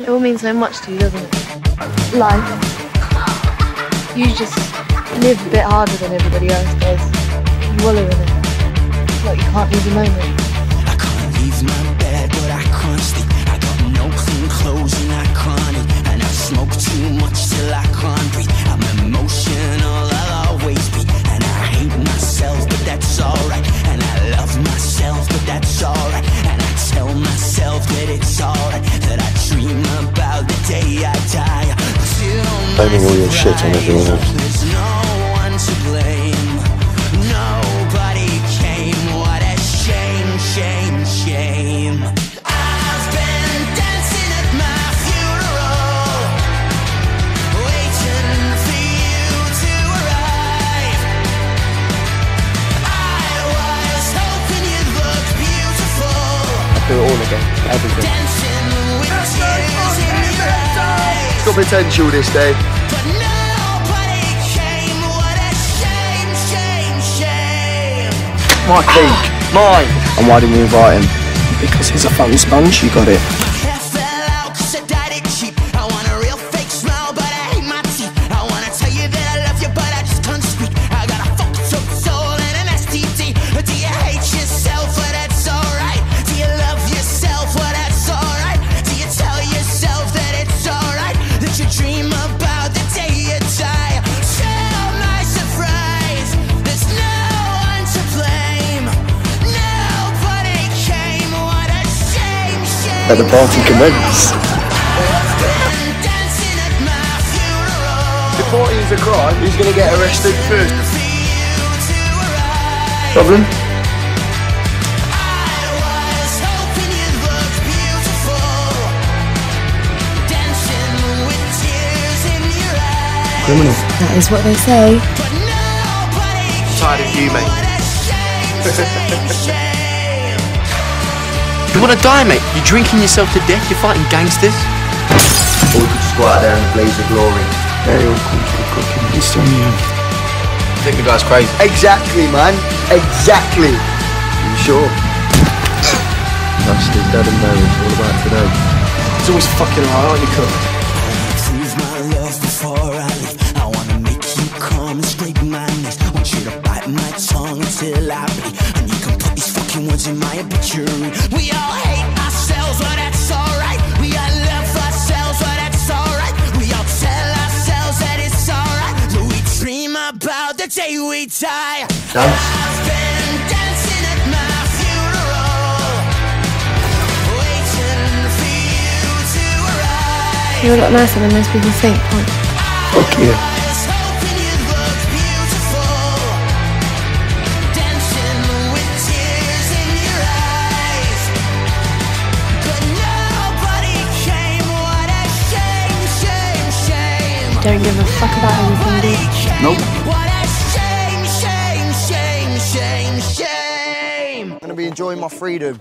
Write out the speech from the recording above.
It all means so much to you, doesn't it? Life. You just live a bit harder than everybody else does. You wallow in it. It's like you can't leave the moment. I can't leave my bed, but I can't sleep. I got no clean clothes and I can't eat. And I smoke too much till I can't breathe. I'm emotional, I'll always be. And I hate myself, but that's alright. And I love myself, but that's alright. And I tell myself that it's alright. That I dream about the day I die. Blaming all your shit on everyone else. There's no one to blame. Nobody came. What a shame, shame, shame. I've been dancing at my funeral, waiting for you to arrive. I was hoping you'd look beautiful. I do it all again, everything. Dancing with tears in your eyes. It's got potential this day. My cake, mine. And why didn't you invite him? Because he's a fucking sponge, you got it. Hair fell out cause I dyed it cheap. I want a real fake smile, but I hate my teeth. I wanna tell you that I love you, but I just can't speak. I got a fucked up soul and an STD. Do you hate yourself? Well, that's alright. Do you love yourself? Well, that's alright. Do you tell yourself that it's alright? That you dream about the day you die. Let the party commence. If party's a crime, who's going to get arrested first? Problem? Criminal. That is what they say. I'm tired of you, mate. You wanna die, mate? You're drinking yourself to death, you're fighting gangsters. Or we could just go out there in a blaze of glory. Very awkward cooking. It's on you. I think the guy's crazy. Exactly, man. Exactly. Are you sure? Master's dead and buried. What about today? It's always fucking hard, aren't you, cook? Prove my love before I leave. I wanna make you come and scrape my neck. Want you to bite my tongue until I bleed. And you can put these fucking words in my obituary. We all hate ourselves, but that's alright. We all love ourselves, but that's alright. We all tell ourselves that it's alright. So we dream about the day we die. I've been dancing at my funeral, waiting for you to arrive. You're a lot nicer than most people think, aren't you? Fuck you. Don't give a fuck about anything, do you? Nope. What a shame, shame, shame, shame, shame. I'm gonna be enjoying my freedom.